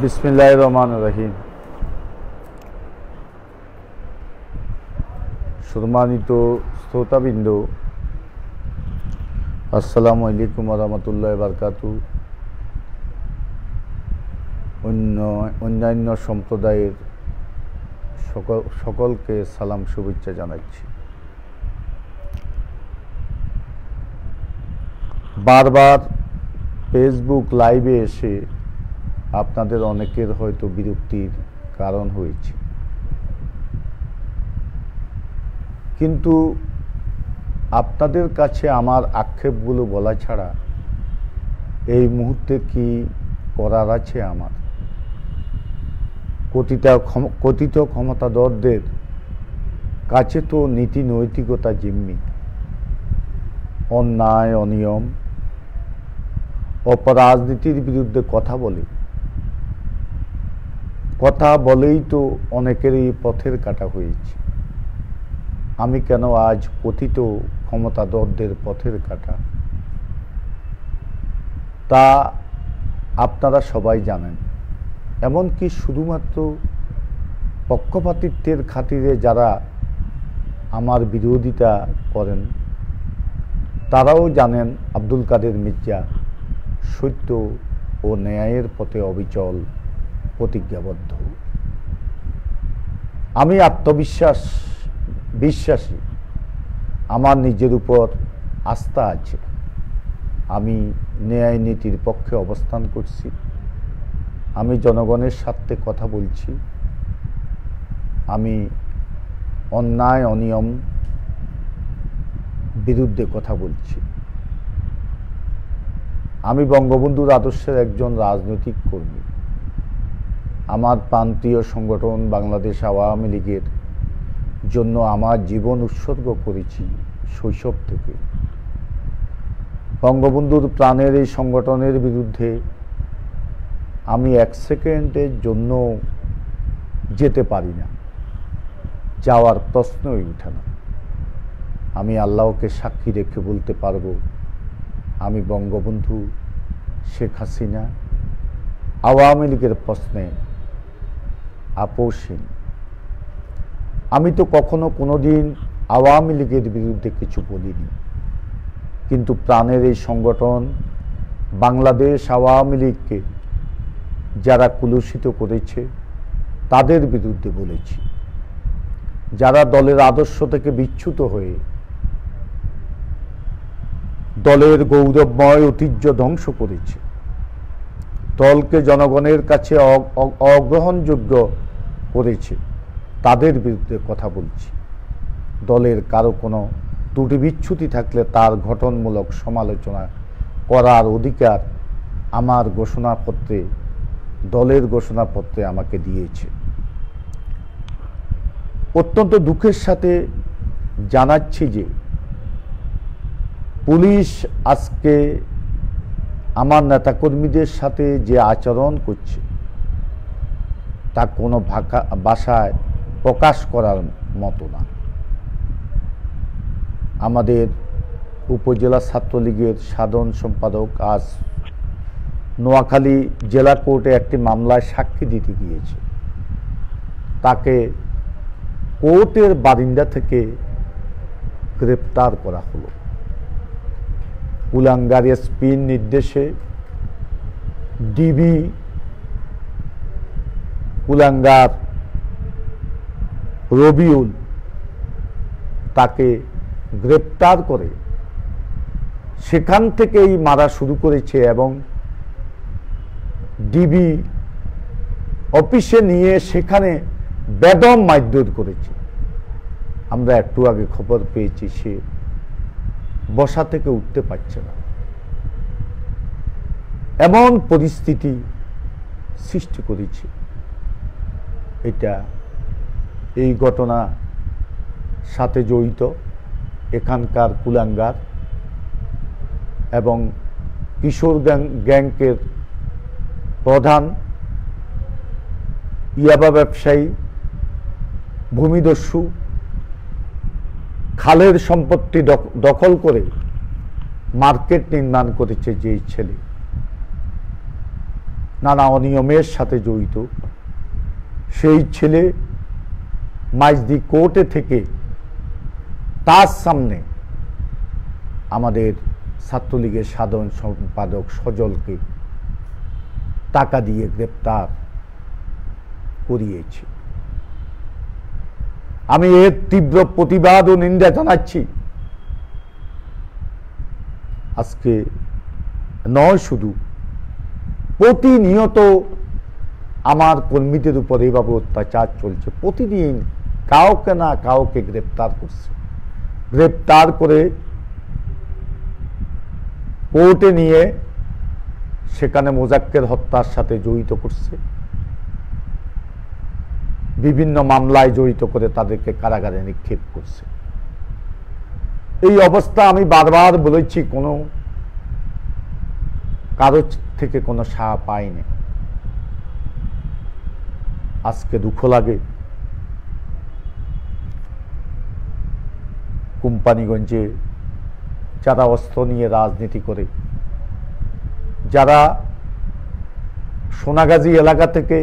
बिस्मिल्लाहिर्रहमानिर्रहीम। सम्मानित श्रोताबिंद, अस्सलामु अलैकुम वरहमतुल्लाहि वबारकातुहू। अन्यान्य सम्प्रदायेर सकलके सालाम शुभेच्छा जानाच्छि। बार बार फेसबुक लाइवे एसे आपनादेर अनेकेर होयतो बिरक्तिर कारण हयेछे, किन्तु आपनादेर काछे आमार आक्षेपगुलो बला छाड़ा एई मुहूर्ते कि करार आछे। आमार कथित क्षमताधरदेर काछे तो नीति नैतिकता जिम्मी। अन्याय अनियम अपराजनीतिर बिरुद्धे কথা বলেই তো অনেকেরই পথের কাটা হয়েছে। আমি কেন আজ কথিত ক্ষমতাধরদের পথের কাটা, তা আপনারা সবাই জানেন। এমনকি শুধুমাত্র পক্ষপাতিত্বের খাতিরে যারা আমার বিরোধিতা করেন তারাও জানেন আব্দুল কাদের মির্জা সত্য ও ন্যায়ের পথে অবিচল प्रतिज्ञाबद्ध। आमी आत्मविश्वास विश्वासी, आमार निजेर उपर आस्था आछे। आमी न्याय नीतिर पक्षे अवस्थान करछि। आमी जनगणेर साथे कथा बोलछि। आमी अन्याय अनियम बिरुद्धे कथा बोलछि। आमी बंगबंधुर आदर्शेर एकजन राजनैतिक कर्मी। आमार प्रांतीय संगठन बांग्लादेश आवामी लीगेर जोन्नो आमार जीवन उत्सर्ग करेछि शैशव थेके। बंगबंधुर प्राणेर एई संगठनेर बिरुद्धे आमी एक सेकेंडेर जोन्नो जेते पारि ना, जावार प्रश्नई उठे ना। आमी आल्लाहके साक्षी रेखे बोलते पारबो आमी बंगबंधु शेख हासिना आवामी लीगेर प्रश्ने आपोषहीन। आमी तो कखनो कोनो दिन आवामी लीगेर बिरुद्धे किछु बोलिनि, किन्तु प्राणेर एई संगठन बांग्लादेश आवामी लीगके যারা কুলুষিত করেছে তাদের বিরুদ্ধে বলেছি। যারা দলের আদর্শ থেকে বিচ্যুত হয়ে দলের গৌরবময় ঐতিহ্য ধ্বংস করেছে, দলকে জনগণের কাছে অগ্রহণযোগ্য করেছে, তাদের বিরুদ্ধে কথা বলছি। দলের কারো কোনো ত্রুটি বিচ্ছুতি থাকলে তার গঠনমূলক সমালোচনা করার অধিকার আমার ঘোষণাপত্রে দলের ঘোষণাপত্রে আমাকে দিয়েছে। অত্যন্ত দুঃখের সাথে জানাচ্ছি যে পুলিশ আজকে আমার নেতাকর্মীদের সাথে যে আচরণ করছে তা কোনো ভাষায় প্রকাশ করার মতো না। আমাদের উপজেলা ছাত্রলীগের সাধারণ সম্পাদক আজ নোয়াখালী জেলা কোর্টে একটি মামলায় সাক্ষী দিতে গিয়েছে। তাকে কোর্টের বারিন্দা থেকে গ্রেপ্তার করা হলো। কুলাঙ্গার এসপির নির্দেশে ডিবি কুলাঙ্গার রবিউল তাকে গ্রেপ্তার করে সেখান থেকেই মারা শুরু করেছে এবং ডিবি অফিসে নিয়ে সেখানে বেদম মারধর করেছে। আমরা একটু আগে খবর পেয়েছি সে বসা থেকে উঠতে পারছে না। এমন পরিস্থিতি সৃষ্টি করেছে। এই ঘটনা সাথে জড়িত এখানকার কুলাঙ্গার এবং কিশোর গ্যাংকের প্রধান ইয়াবা ব্যবসায়ী, ভূমিদস্যু, খালের সম্পত্তি দখল করে মার্কেট নির্মাণ করেছে যেই ছেলে, नाना अनियमेर साथे जड़ित सेई छेले माइजदी कोर्टे थेके तार सामने आमादेर ছাত্রলীগের সাধারণ সম্পাদক সজলকে টাকা দিয়ে গ্রেফতার করিয়েছে। আমি এর তীব্র প্রতিবাদ ও নিন্দা জানাচ্ছি। আজকে নয় শুধু প্রতিনিয়ত আমার কর্মীদের উপর এইভাবে অত্যাচার চলছে। প্রতিদিন কাউকে না কাউকে গ্রেফতার করছে, গ্রেফতার করে कोर्टे निये सेखाने मोजाक्केर हत्यार साथे जड़ित करछे, विभिन्न मामलाय जड़ित करे तादेरके कारागारे निक्षेप करछे। एई अवस्था आमी बारबार बोलेछि कोनो कारो थेके कोनो साहा पाइनि। आजके दुख लागे কোম্পানিগঞ্জে যারা অস্ত্র নিয়ে রাজনীতি করে, যারা সোনাগাজী এলাকা থেকে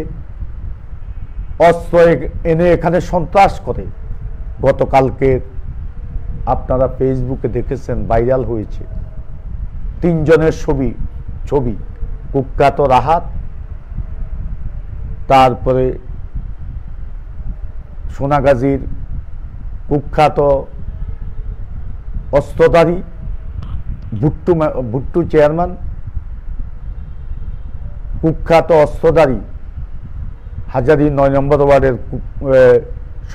অস্ত্র এনে এখানে সন্ত্রাস করে, গতকালকে আপনারা ফেসবুকে দেখেছেন ভাইরাল হয়েছে তিনজনের ছবি, কুখ্যাত রাহাত, তারপরে সোনাগাজীর কুখ্যাত অস্ত্রধারী ভুট্টু চেয়ারম্যান, কুখ্যাত অস্ত্রধারী হাজারি ৯ নম্বর ওয়ার্ডের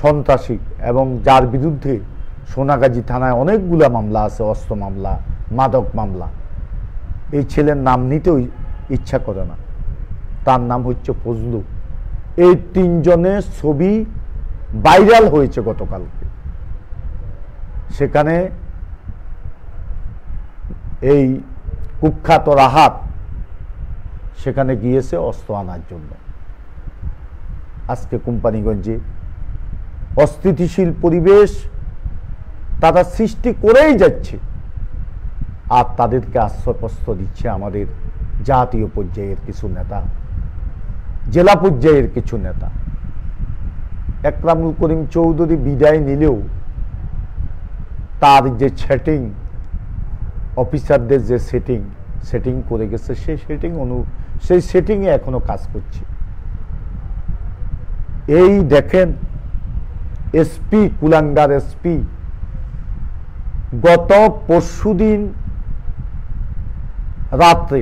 সন্ত্রাসী এবং যার বিরুদ্ধে সোনাগাজী থানায় অনেকগুলা মামলা আছে, অস্ত্র মামলা, মাদক মামলা। এই ছেলের নাম নিতেও ইচ্ছা করে না, তার নাম হচ্ছে ফজলু। এই তিনজনের ছবি ভাইরাল হয়েছে গতকালকে। সেখানে এই কুখ্যাত রাহাত সেখানে গিয়েছে অস্ত্র আনার জন্য। আজকে কোম্পানিগঞ্জে অস্থিতিশীল পরিবেশ তারা সৃষ্টি করেই যাচ্ছে, আর তাদেরকে আশ্রয়প্রশ্রয় দিচ্ছে আমাদের জাতীয় পর্যায়ের কিছু নেতা, জেলা পর্যায়ের কিছু নেতা। একরামুল করিম চৌধুরী বিদায় নিলেও তার যে সেটিং, অফিসারদের যে সেটিং করে গেছে, সেই সেটিংয়ে এখনো কাজ করছে। এই দেখেন এসপি, কুলাঙ্গার এসপি গত পরশুদিন রাতে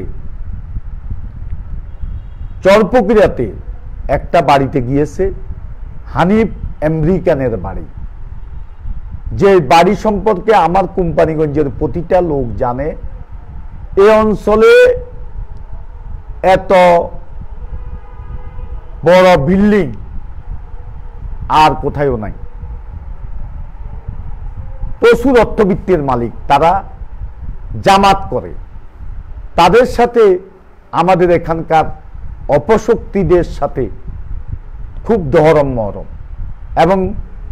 চরপকিরাতে একটা বাড়িতে গিয়েছে, হানিফ আমেরিকানের বাড়ি, যে বাড়ি সম্পর্কে আমার কোম্পানিগঞ্জের প্রতিটা লোক জানে। এ অঞ্চলে এত বড় বিল্ডিং আর কোথায়ও নাই, প্রচুর অর্থবিত্তের মালিক, তারা জামাত করে। তাদের সাথে আমাদের এখানকার অপশক্তিদের সাথে খুব দহরম মহরম, এবং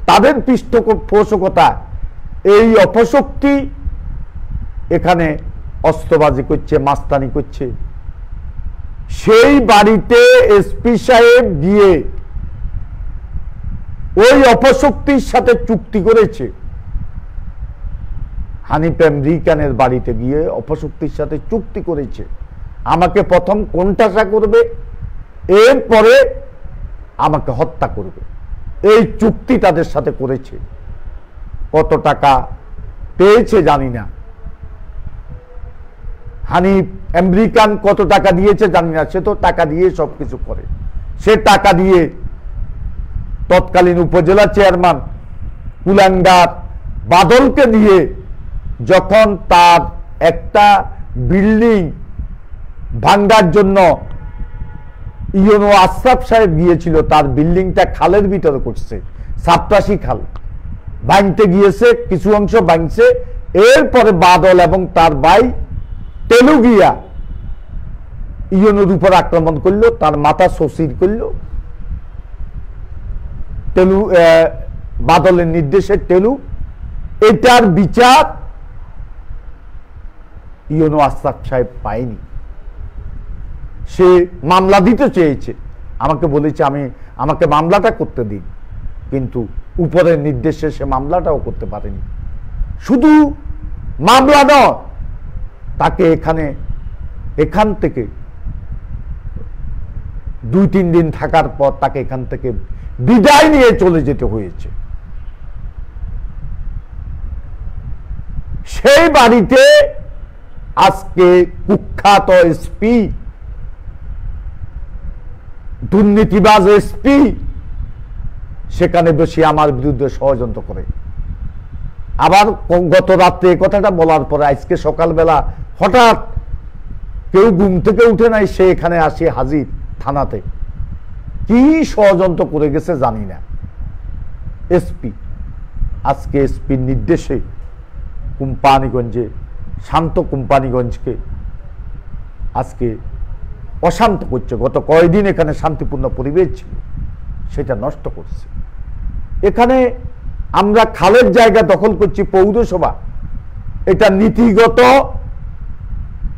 তাদের পৃষ্ঠপোষকতা এই অপশক্তি এখানে অস্ত্রবাজি করছে, মাস্তানি করছে। সেই বাড়িতে এসপি সাহেব গিয়ে ওই অপশক্তির সাথে চুক্তি করেছে, হানিফ আমেরিকানের বাড়িতে গিয়ে অপশক্তির সাথে চুক্তি করেছে আমাকে প্রথম কোণঠাসা করবে, এরপরে আমাকে হত্যা করবে। এই চুক্তি তাদের সাথে করেছে, কত টাকা পেয়েছে জানি না, হানিফ আমেরিকান কত টাকা দিয়েছে জানি না, সে তো টাকা দিয়ে সব কিছু করে। সে টাকা দিয়ে তৎকালীন উপজেলা চেয়ারম্যান কুলাঙ্গার বাদলকে দিয়ে যখন তার একটা বিল্ডিং ভাঙার জন্য ইউনো আশরাফ সাহেব গিয়েছিল, তার বিল্ডিংটা খালের ভিতরে করছে, 87 খাল ভাঙতে গিয়েছে, কিছু অংশ ভাঙছে। এরপরে বাদল এবং তার ভাই তেলুগিয়া ইউনোর উপর আক্রমণ করলো, তার মাথা শশির করলো। বাদলের নির্দেশে তেলু, এটার বিচার ইউনো আশরাফ সাহেব পায়নি। से मामला दीते चेয়েছে আমাকে বলেছে আমি আমাকে মামলাটা করতে দিন কিন্তু উপরের নির্দেশে সে মামলাটাও করতে পারেনি শুধু মামলা নয় তাকে এখানে এখান থেকে দুই তিন দিন থাকার পর তাকে এখান থেকে বিদায় নিয়ে চলে যেতে হয়েছে সেই বাড়িতে আজকে কুখ্যাত এসপি দুর্নীতিবাজ এসপি সেখানে বসে আমার বিরুদ্ধে ষড়যন্ত্র করে আবার গত রাতে এই কথাটা বলার পরে আজকে সকালবেলা হঠাৎ কেউ ঘুম থেকে উঠে নাই সে এখানে আসে হাজির থানাতে কি ষড়যন্ত্র করে গেছে জানি না এসপি আজকে এসপির নির্দেশে কোম্পানিগঞ্জে শান্ত কোম্পানিগঞ্জকে আজকে অশান্ত করছে গত কয়েকদিন এখানে শান্তিপূর্ণ পরিবেশ ছিল সেটা নষ্ট করছে এখানে আমরা খালের জায়গা দখল করছি পৌরসভা এটা নীতিগত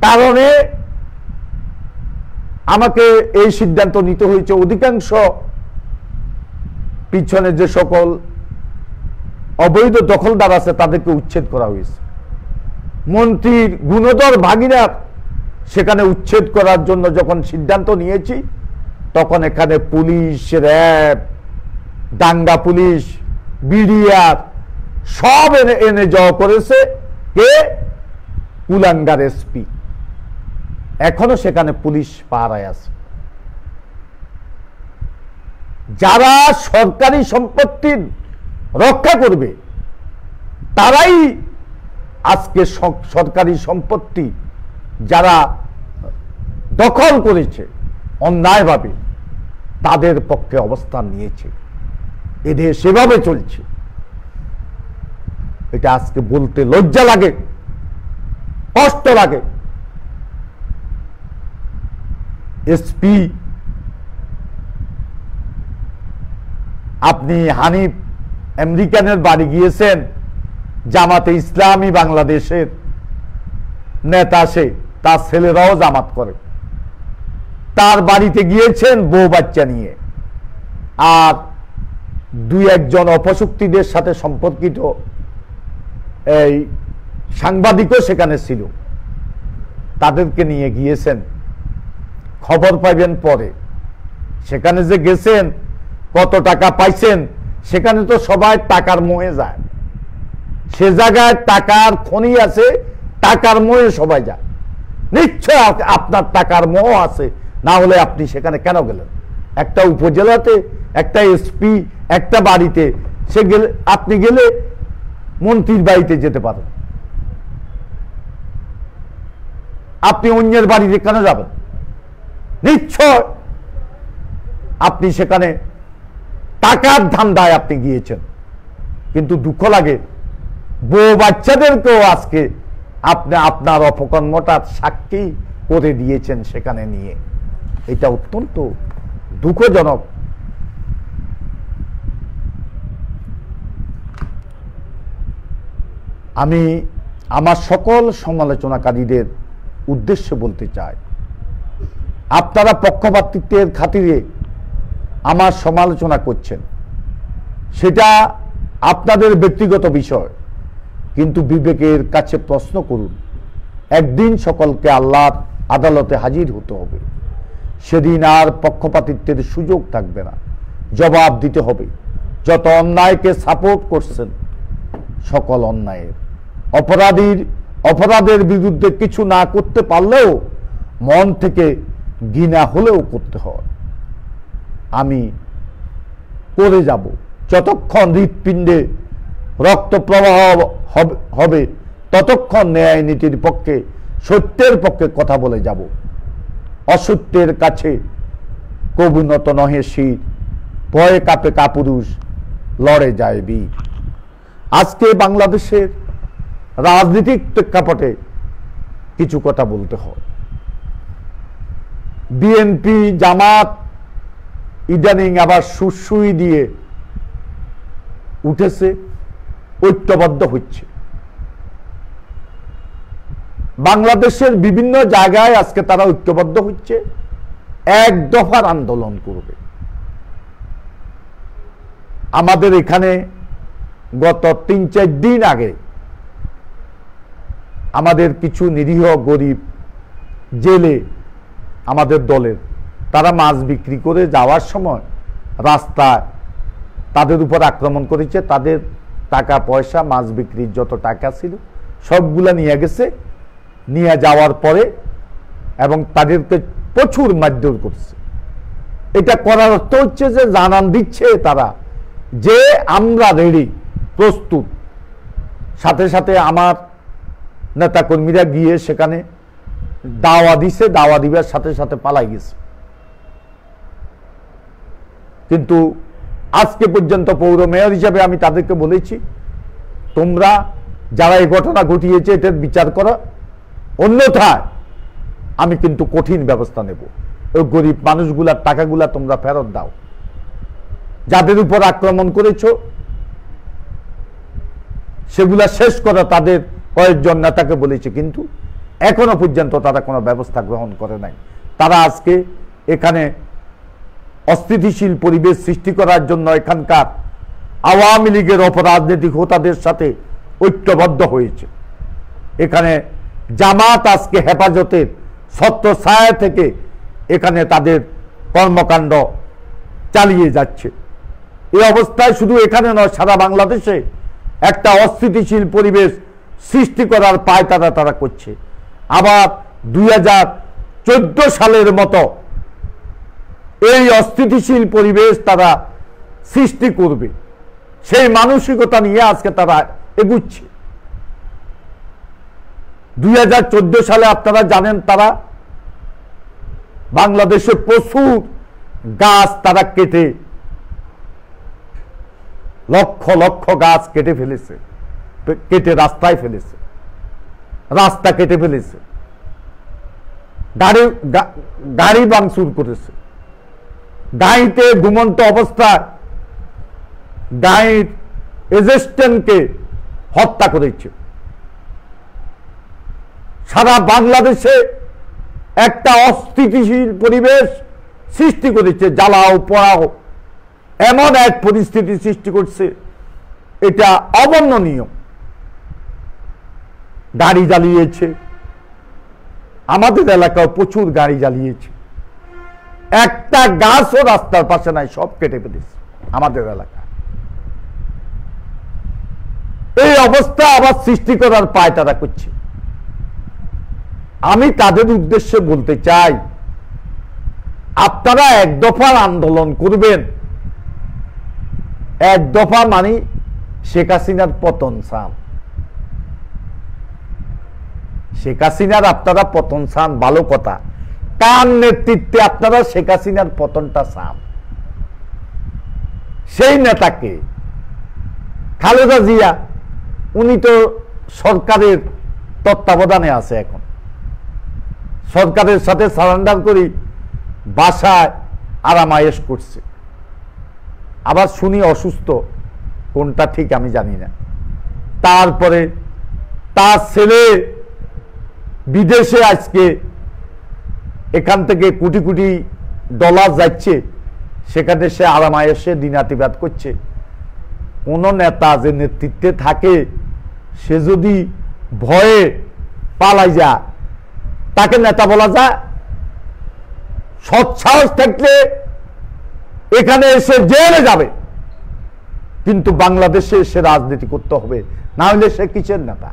কারণে আমাকে এই সিদ্ধান্ত নিতে হয়েছে অধিকাংশ পিছনে যে সকল অবৈধ দখলদার আছে তাদেরকে উচ্ছেদ করা হয়েছে মন্ত্রীর গুণধর ভাগিনা সেখানে উচ্ছেদ করার জন্য যখন সিদ্ধান্ত নিয়েছি তখন এখানে পুলিশ র্যাব দাঙ্গা পুলিশ বিডিআর সব এনে জয় করেছে কে কুলাঙ্গার এসপি এখনো সেখানে পুলিশ পাহারায় আছে যারা সরকারি সম্পত্তির রক্ষা করবে তারাই আজকে সরকারি সম্পত্তি যারা দখল করেছে অন্যায়ভাবে তাদের পক্ষে অবস্থান নিয়েছে এদের সেভাবে চলছে এটা আজকে বলতে লজ্জা লাগে কষ্ট লাগে এসপি আপনি হানিফ আমেরিকানের বাড়ি গিয়েছেন জামাতে ইসলামী বাংলাদেশের নেতা সে তার ছেলেরাও জামাত করে তার বাড়িতে গিয়েছেন বউ বাচ্চা নিয়ে আর দুই একজন অপশক্তিদের সাথে সম্পর্কিত এই সাংবাদিকও সেখানে ছিল তাদেরকে নিয়ে গিয়েছেন খবর পাইবেন পরে সেখানে যে গেছেন কত টাকা পাইছেন সেখানে তো সবাই টাকার মোহে যায় সে জায়গায় টাকার খনি আছে টাকার মোহে সবাই যায় নিশ্চয় আপনার টাকার মোহ আছে না হলে আপনি সেখানে কেন গেলেন একটা উপজেলাতে একটা এসপি একটা বাড়িতে সে গেলে আপনি গেলে মন্ত্রীর বাড়িতে যেতে পারেন আপনি অন্যের বাড়িতে কেন যাবেন নিশ্চয় আপনি সেখানে টাকার ধান্দায় আপনি গিয়েছেন কিন্তু দুঃখ লাগে বউ বাচ্চাদেরকেও আজকে আপনি আপনার অপকর্মটা সাক্ষী করে দিয়েছেন সেখানে নিয়ে এটা অত্যন্ত দুঃখজনক আমি আমার সকল সমালোচনাকারীদের উদ্দেশ্যে বলতে চাই আপনারা পক্ষপাতিত্বের খাতিরে আমার সমালোচনা করছেন সেটা আপনাদের ব্যক্তিগত বিষয় কিন্তু বিবেকের কাছে প্রশ্ন করুন একদিন সকলকে আল্লাহর আদালতে হাজির হতে হবে সেদিন আর পক্ষপাতিত্বের সুযোগ থাকবে না জবাব দিতে হবে যত অন্যায়কে সাপোর্ট করছেন সকল অন্যায়ের অপরাধের বিরুদ্ধে কিছু না করতে পারলেও মন থেকে ঘৃণা হলেও করতে হয় আমি করে যাব যতক্ষণ হৃৎপিণ্ডে রক্ত প্রবাহ হবে ততক্ষণ ন্যায় নীতির পক্ষে সত্যের পক্ষে কথা বলে যাব অসত্যের কাছে কবু নত নহে শির ভয়ে কাঁপে কাপুরুষ লড়ে যায় বীর আজকে বাংলাদেশের রাজনৈতিক প্রেক্ষাপটে কিছু কথা বলতে হয় বিএনপি জামাত ইদানিং আবার সুসুই দিয়ে উঠেছে ঐক্যবদ্ধ হচ্ছে বাংলাদেশের বিভিন্ন জায়গায় আজকে তারা ঐক্যবদ্ধ হচ্ছে এক দফার আন্দোলন করবে। আমাদের এখানে গত ৩-৪ দিন আগে আমাদের কিছু নিরীহ গরিব জেলে আমাদের দলের তারা মাছ বিক্রি করে যাওয়ার সময় রাস্তায় তাদের উপর আক্রমণ করেছে। তাদের টাকা পয়সা মাছ বিক্রির যত টাকা ছিল সবগুলা নিয়ে গেছে, নিয়ে যাওয়ার পরে এবং তাদেরকে প্রচুর মারধর করছে। এটা করার অর্থ হচ্ছে যে জানান দিচ্ছে তারা যে আমরা রেডি, প্রস্তুত। সাথে সাথে আমার নেতাকর্মীরা গিয়ে সেখানে দাওয়া দিছে, দাওয়া দিবার সাথে সাথে পালাই গেছে। কিন্তু আজকে পর্যন্ত পৌর মেয়র হিসাবে আমি তাদেরকে বলেছি, তোমরা যারা এই ঘটনা ঘটিয়েছে এটার বিচার করো, অন্যথায় আমি কিন্তু কঠিন ব্যবস্থা নেব। ওই গরিব মানুষগুলার টাকাগুলা তোমরা ফেরত দাও, যাদের উপর আক্রমণ করেছ সেগুলা শেষ করা, তাদের কয়েকজন নেতাকে বলেছে। কিন্তু এখনো পর্যন্ত তারা কোনো ব্যবস্থা গ্রহণ করে নাই। তারা আজকে এখানে অস্থিতিশীল পরিবেশ সৃষ্টি করার জন্য এখানকার আওয়ামী লীগের অপরাজনৈতিক হোতাদের সাথে ঐক্যবদ্ধ হয়েছে। এখানে জামাত আজকে হেফাজতের ছত্রছায়া থেকে এখানে তাদের কর্মকাণ্ড চালিয়ে যাচ্ছে। এই অবস্থায় শুধু এখানে নয়, সারা বাংলাদেশে একটা অস্থিতিশীল পরিবেশ সৃষ্টি করার পায়তারা তারা করছে। আবার ২০১৪ সালের মতো এই অস্থিতিশীল পরিবেশ তারা সৃষ্টি করবে, সেই মানসিকতা নিয়ে আজকে তারা এগুচ্ছে। ২০১৪ সালে আপনারা জানেন তারা বাংলাদেশে প্রচুর গাছ তারা কেটে, লক্ষ লক্ষ গাছ কেটে ফেলেছে, কেটে রাস্তায় ফেলেছে, রাস্তা কেটে ফেলেছে, গাড়ি ভাঙচুর করেছে, গাড়িতে ঘুমন্ত অবস্থায় গাড়ির এজেস্টেন্টকে হত্যা করেছে। সারা বাংলাদেশে একটা অস্থিতিশীল পরিবেশ সৃষ্টি করেছে, জ্বালাও পোড়াও এমন এক পরিস্থিতি সৃষ্টি করছে, এটা অবর্ণনীয়। গাড়ি জ্বালিয়েছে, আমাদের এলাকায় প্রচুর গাড়ি জ্বালিয়েছে, একটা গাছও রাস্তার পাশে নাই, সব কেটে ফেলেছে আমাদের এলাকা। এই অবস্থা আবার সৃষ্টি করার পায় তারা করছে। আমি তাদের উদ্দেশ্যে বলতে চাই, আপনারা এক দফার আন্দোলন করবেন। এক দফা মানে শেখ হাসিনার পতন চান, শেখ হাসিনার আপনারা পতন চান, ভালো কথা। তার নেতৃত্বে আপনারা শেখ হাসিনার পতনটা চান। সেই নেতাকে খালেদা জিয়া, উনি তো সরকারের তত্ত্বাবধানে আছে, এখন সরকারের সাথে সারেন্ডার করি বাসায় আরামায়েশ করছে। আবার শুনি অসুস্থ, কোনটা ঠিক আমি জানি না। তারপরে তার ছেলে বিদেশে আজকে এখান থেকে কোটি কোটি ডলার যাচ্ছে, সেখানে সে আরামায়েশে দিনাতিবাদ করছে। কোনো নেতা যে নেতৃত্বে থাকে সে যদি ভয়ে পালাই যায় তাকে নেতা বলা যায়? সৎসাহস থাকলে এখানে এসে জেলে যাবে, কিন্তু বাংলাদেশে এসে রাজনীতি করতে হবে, না হলে সে কিসের নেতা?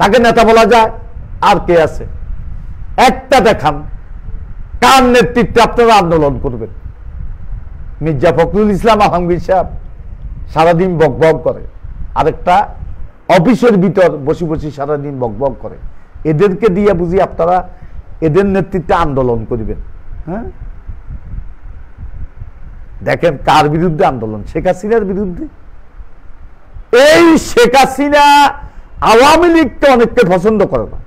তাকে নেতা বলা যায়? আর কে আছে? একটা দেখান কার নেতৃত্বে আপনারা আন্দোলন করবেন। মির্জা ফখরুল ইসলাম আলমগীর সাহেব সারাদিন বকবক করে, আরেকটা অফিসের ভিতর বসে বসে সারাদিন বকবক করে, এদেরকে দিয়ে বুঝি আপনারা এদের নেতৃত্বে আন্দোলন করবেন? হ্যাঁ, দেখেন কার বিরুদ্ধে আন্দোলন, শেখ হাসিনার বিরুদ্ধে। এই শেখ হাসিনা আওয়ামী লীগকে অনেককে পছন্দ করে না,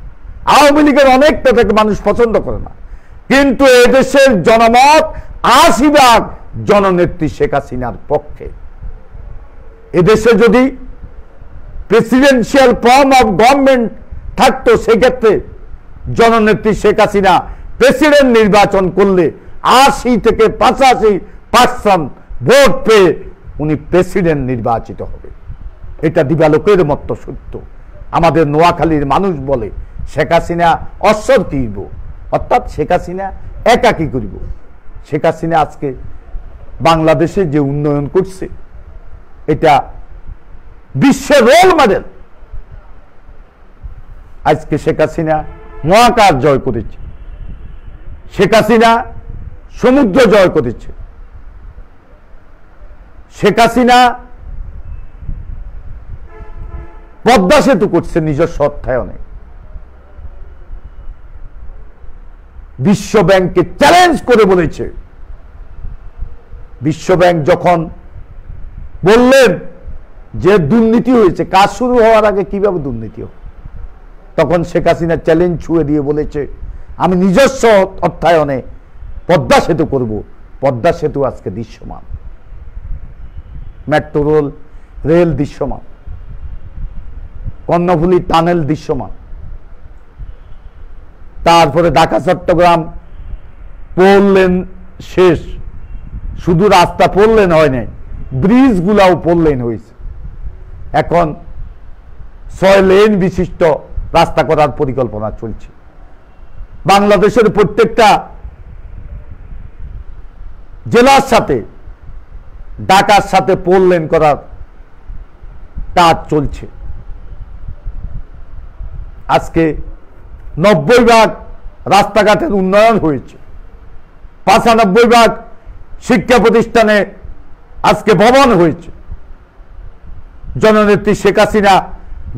আওয়ামী লীগের অনেক নেতাকে মানুষ পছন্দ করে না, কিন্তু এদেশের জনমত ৮০% জননেত্রী শেখ হাসিনার পক্ষে। এদেশে যদি প্রেসিডেন্সিয়াল ফর্ম অফ গভর্নমেন্ট থাকতো সেক্ষেত্রে জননেত্রী শেখ হাসিনা প্রেসিডেন্ট নির্বাচন করলে ৮০ থেকে ৮৫% ভোট পেয়ে উনি প্রেসিডেন্ট নির্বাচিত হবে। এটা দিবালোকের মতো সত্য। আমাদের নোয়াখালীর মানুষ বলে শেখ হাসিনা অশ্বর তীরব, অর্থাৎ শেখ হাসিনা একাকী করিব। শেখ হাসিনা আজকে বাংলাদেশে যে উন্নয়ন করছে এটা বিশ্বের রোল মডেল। আজকে শেখ হাসিনা মহাকাশ জয় করেছে, শেখ হাসিনা সমুদ্র জয় করেছে, শেখ হাসিনা পদ্মা সেতু করছে নিজস্ব অর্থায়নে। বিশ্ব ব্যাংককে চ্যালেঞ্জ করে বলেছে, বিশ্ব ব্যাংক যখন বললেন যে দুর্নীতি হয়েছে, কাজ শুরু হওয়ার আগে কিভাবে দুর্নীতি হবে, তখন শেখ হাসিনা চ্যালেঞ্জ ছুঁয়ে দিয়ে বলেছে আমি নিজস্ব অর্থায়নে পদ্মা সেতু করব। পদ্মা সেতু আজকে দৃশ্যমান, মেট্রো রেল দৃশ্যমান, কর্ণফুলী টানেল দৃশ্যমান, তারপরে ঢাকা চট্টগ্রাম পোল লেন শেষ। শুধু রাস্তা পোল লেন হয় নাই, ব্রিজগুলাও পোল লেন হয়েছে। এখন ৬ লেন বিশিষ্ট রাস্তা করার পরিকল্পনা চলছে। বাংলাদেশের প্রত্যেকটা জেলার সাথে ঢাকার সাথে পোল লেন করার কাজ চলছে। আজকে ৯০% রাস্তাঘাটের উন্নয়ন হয়েছে, ৯৫% শিক্ষা প্রতিষ্ঠানে আজকে ভবন হয়েছে। জননেত্রী শেখ হাসিনা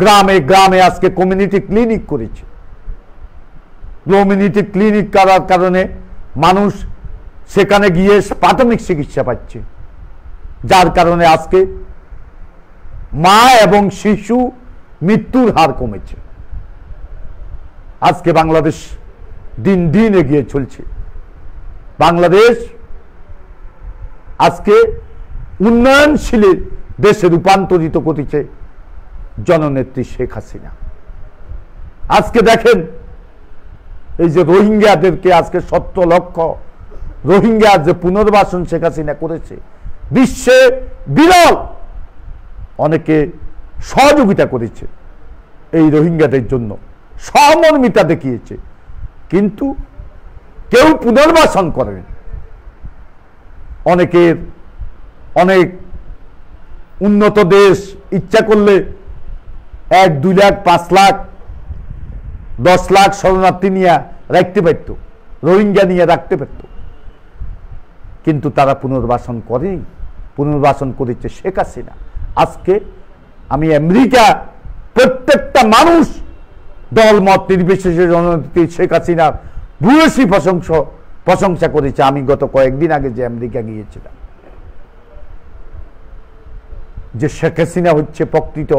গ্রামে গ্রামে আজকে কমিউনিটি ক্লিনিক করেছে। কমিউনিটি ক্লিনিক করার কারণে মানুষ সেখানে গিয়ে প্রাথমিক চিকিৎসা পাচ্ছে, যার কারণে আজকে মা এবং শিশু মৃত্যুর হার কমেছে। আজকে বাংলাদেশ দিন দিন এগিয়ে চলছে। বাংলাদেশ আজকে উন্নয়নশীল দেশে রূপান্তরিত করেছে জননেত্রী শেখ হাসিনা। আজকে দেখেন এই যে রোহিঙ্গাদেরকে আজকে ৭০ লক্ষ রোহিঙ্গা যে পুনর্বাসন শেখ হাসিনা করেছে, বিশ্বে বিরল, অনেকে সহযোগিতা করেছে এই রোহিঙ্গাদের জন্য, সমর্মিতা দেখিয়েছে, কিন্তু কেউ পুনর্বাসন করেন। অনেকের অনেক উন্নত দেশ ইচ্ছা করলে ১, ২ লাখ, ৫ লাখ, ১০ লাখ শরণার্থী নিয়ে রাখতে পারত, রোহিঙ্গা নিয়ে রাখতে পারত, কিন্তু তারা পুনর্বাসন করেনি। পুনর্বাসন করেছে শেখ হাসিনা। আজকে আমি আমেরিকা প্রত্যেকটা মানুষ দলমত নির্বিশেষে জননেত্রী শেখ হাসিনার ভূয়সী প্রশংসা করেছে। আমি গত কয়েকদিন আগে যে আমেরিকা গিয়েছিলাম, যে শেখ হাসিনা হচ্ছে প্রকৃত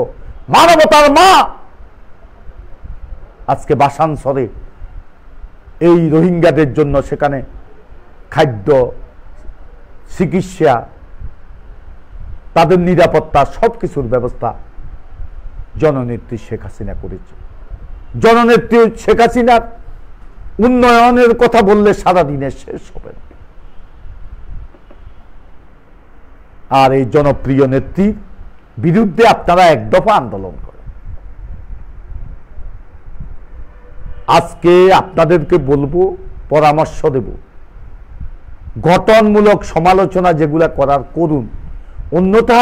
মানবতার মা। আজকে ভাসানসরে এই রোহিঙ্গাদের জন্য সেখানে খাদ্য, চিকিৎসা, তাদের নিরাপত্তা সবকিছুর ব্যবস্থা জননেত্রী শেখ হাসিনা করেছে। জননেত্রী শেখ হাসিনার উন্নয়নের কথা বললে সারাদিনে শেষ হবে না। আর এই জনপ্রিয় নেত্রীর বিরুদ্ধে আপনারা এক দফা আন্দোলন করেন। আজকে আপনাদেরকে বলবো, পরামর্শ দেব, গঠনমূলক সমালোচনা যেগুলা করার করুন, অন্যথা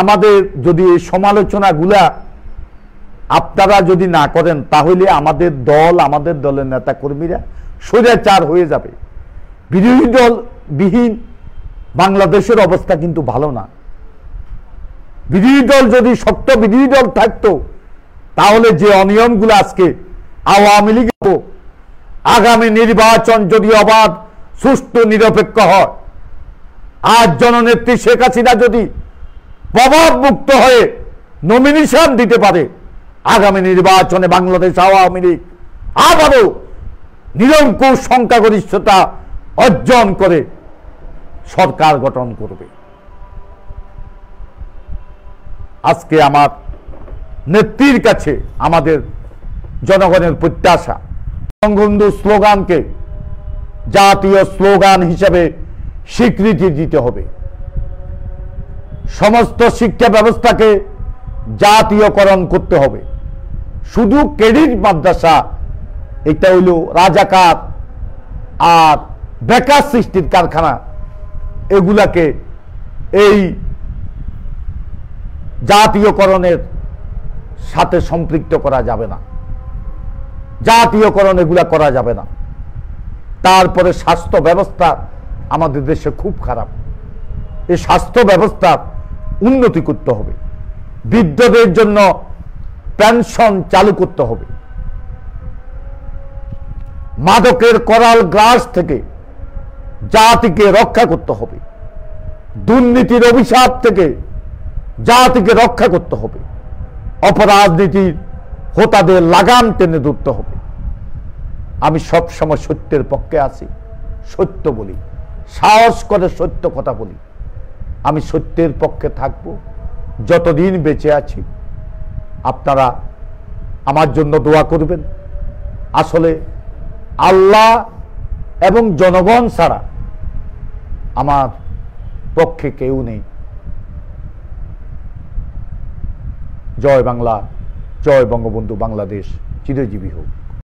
আমাদের যদি এই সমালোচনাগুলা আপনারা যদি না করেন তাহলে আমাদের দল, আমাদের দলের নেতা কর্মীরা স্বৈরাচার হয়ে যাবে। বিরোধী দল বিহীন বাংলাদেশের অবস্থা কিন্তু ভালো না। বিরোধী দল যদি শক্ত বিরোধী দল থাকতো তাহলে যে অনিয়মগুলো আজকে আওয়ামী লীগ, আগামী নির্বাচন যদি অবাধ, সুষ্ঠু, নিরপেক্ষ হয়, আর জননেত্রী শেখ হাসিনা যদি প্রভাবমুক্ত হয়ে নমিনেশন দিতে পারে, আগামী নির্বাচনে বাংলাদেশ আওয়ামী লীগ আবারও নিরঙ্কুশ সংখ্যাগরিষ্ঠতা অর্জন করে সরকার গঠন করবে। আজকে আমার নেত্রীর কাছে আমাদের জনগণের প্রত্যাশা। বঙ্গবন্ধু স্লোগানকে জাতীয় স্লোগান হিসেবে স্বীকৃতি দিতে হবে। সমস্ত শিক্ষা ব্যবস্থাকে জাতীয়করণ করতে হবে। শুধু ক্রেডিট মাদ্রাসা এটা হলো রাজাকার আর বেকার সৃষ্টির কারখানা, এগুলাকে এই জাতীয়করণের সাথে সম্পৃক্ত করা যাবে না, জাতীয়করণ এগুলা করা যাবে না। তারপরে স্বাস্থ্য ব্যবস্থা আমাদের দেশে খুব খারাপ, এই স্বাস্থ্য ব্যবস্থার উন্নতি করতে হবে। বৃদ্ধদের জন্য পেনশন চালু করতে হবে। মাদকের করাল গ্রাস থেকে জাতিকে রক্ষা করতে হবে, দুর্নীতির অভিশাপ থেকে জাতিকে রক্ষা করতে হবে, অপরাজনীতির হোতাদের লাগাম টেনে ধরতে হবে। আমি সবসময় সত্যের পক্ষে আছি, সত্য বলি, সাহস করে সত্য কথা বলি। আমি সত্যের পক্ষে থাকব যতদিন বেঁচে আছি। আপনারা আমার জন্য দোয়া করবেন। আসলে আল্লাহ এবং জনগণ ছাড়া আমার পক্ষে কেউ নেই। জয় বাংলা, জয় বঙ্গবন্ধু, বাংলাদেশ চিরজীবী হোক।